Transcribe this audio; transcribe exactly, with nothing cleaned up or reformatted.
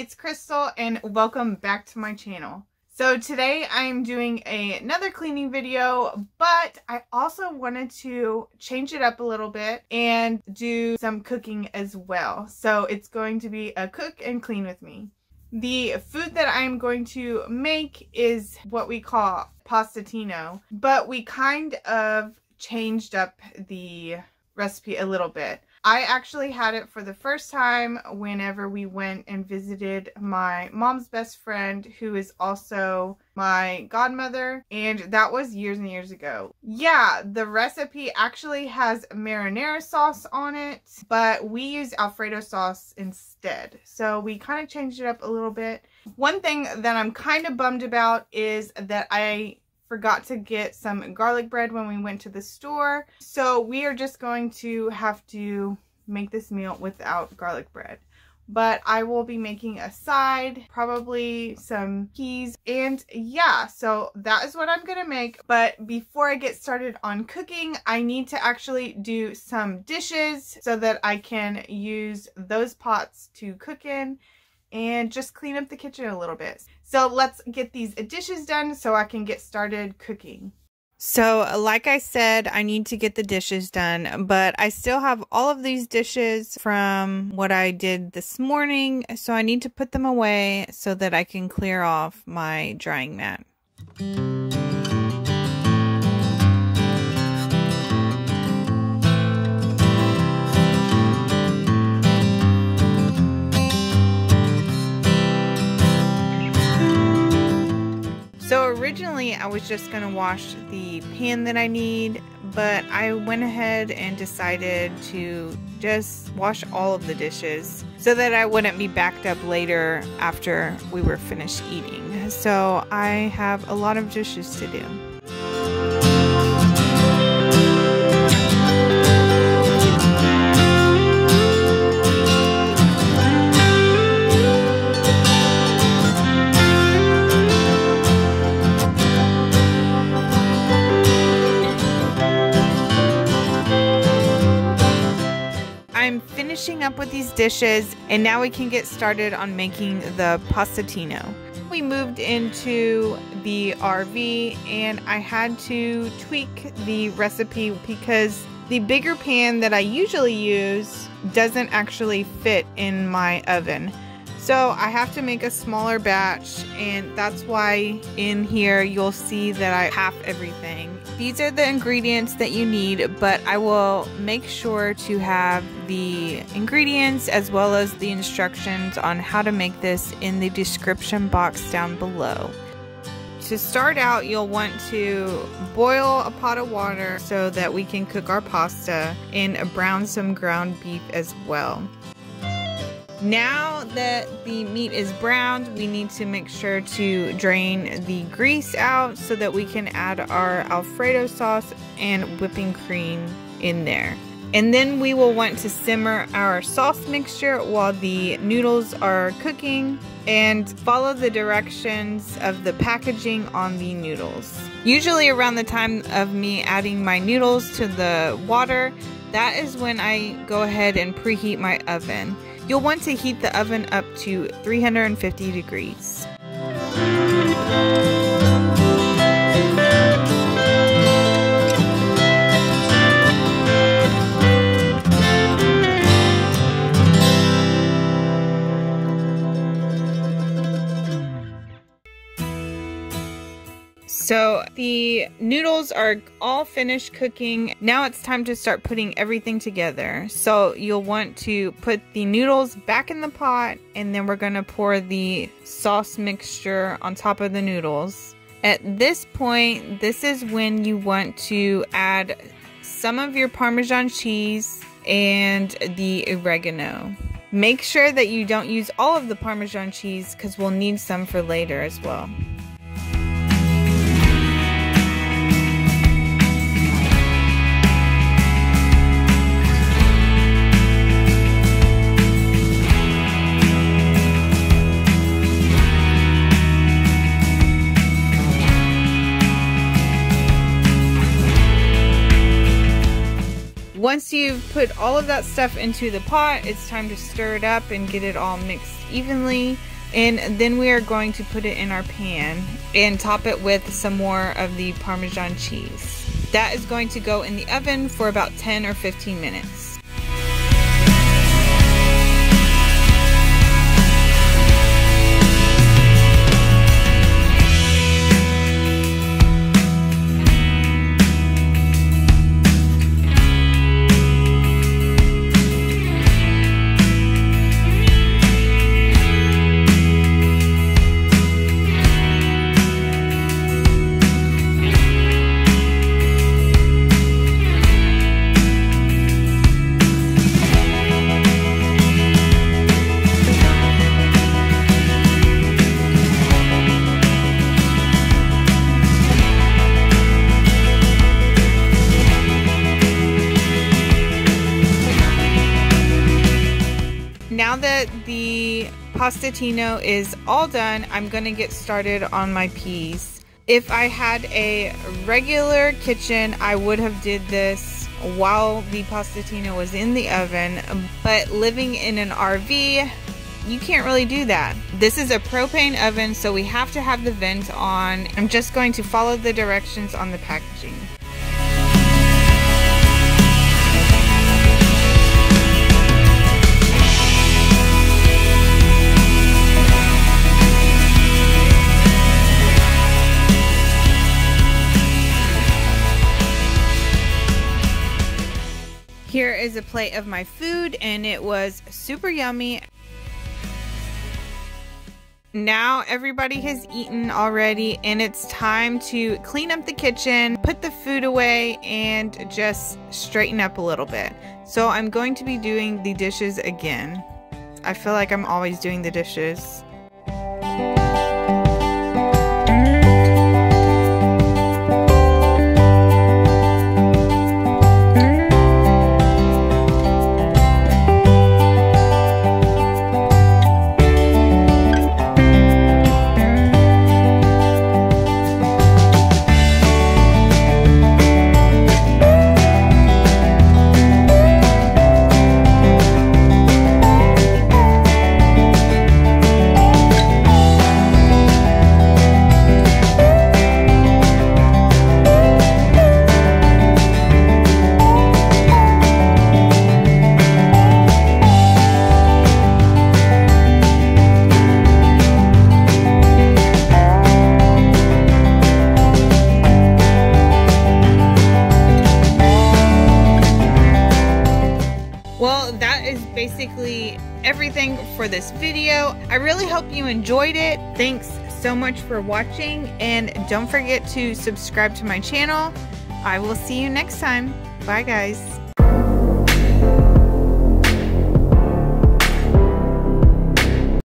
it's Crystal and welcome back to my channel. So today I'm doing a, another cleaning video, but I also wanted to change it up a little bit and do some cooking as well. So it's going to be a cook and clean with me. The food that I'm going to make is what we call Pastatino, but we kind of changed up the recipe a little bit. I actually had it for the first time whenever we went and visited my mom's best friend, who is also my godmother, and that was years and years ago. Yeah, the recipe actually has marinara sauce on it, but we use Alfredo sauce instead. So we kind of changed it up a little bit. One thing that I'm kind of bummed about is that I forgot to get some garlic bread when we went to the store. So we are just going to have to make this meal without garlic bread. But I will be making a side, probably some peas. And yeah, so that is what I'm gonna make. But before I get started on cooking, I need to actually do some dishes so that I can use those pots to cook in and just clean up the kitchen a little bit. So let's get these dishes done so I can get started cooking. So like I said, I need to get the dishes done, but I still have all of these dishes from what I did this morning. So I need to put them away so that I can clear off my drying mat. So originally I was just going to wash the pan that I need, but I went ahead and decided to just wash all of the dishes so that I wouldn't be backed up later after we were finished eating. So I have a lot of dishes to do. Up with these dishes, and now we can get started on making the Pastatino. We moved into the R V and I had to tweak the recipe because the bigger pan that I usually use doesn't actually fit in my oven. So I have to make a smaller batch, and that's why in here you'll see that I half everything. These are the ingredients that you need, but I will make sure to have the ingredients as well as the instructions on how to make this in the description box down below. To start out, you'll want to boil a pot of water so that we can cook our pasta, and brown some ground beef as well. Now that the meat is browned, we need to make sure to drain the grease out so that we can add our Alfredo sauce and whipping cream in there. And then we will want to simmer our sauce mixture while the noodles are cooking, and follow the directions of the packaging on the noodles. Usually around the time of me adding my noodles to the water, that is when I go ahead and preheat my oven. You'll want to heat the oven up to three hundred fifty degrees. So the noodles are all finished cooking. Now it's time to start putting everything together. So you'll want to put the noodles back in the pot, and then we're gonna pour the sauce mixture on top of the noodles. At this point, this is when you want to add some of your Parmesan cheese and the oregano. Make sure that you don't use all of the Parmesan cheese because we'll need some for later as well. Once you've put all of that stuff into the pot, it's time to stir it up and get it all mixed evenly. And then we are going to put it in our pan and top it with some more of the Parmesan cheese. That is going to go in the oven for about ten or fifteen minutes. Now that the Pastatino is all done, I'm gonna get started on my peas. If I had a regular kitchen, I would have did this while the Pastatino was in the oven, but living in an R V, you can't really do that. This is a propane oven, so we have to have the vent on. I'm just going to follow the directions on the packaging. Here is a plate of my food, and it was super yummy. Now everybody has eaten already, and it's time to clean up the kitchen, put the food away, and just straighten up a little bit. So I'm going to be doing the dishes again. I feel like I'm always doing the dishes. Well, that is basically everything for this video. I really hope you enjoyed it. Thanks so much for watching, and don't forget to subscribe to my channel. I will see you next time. Bye guys.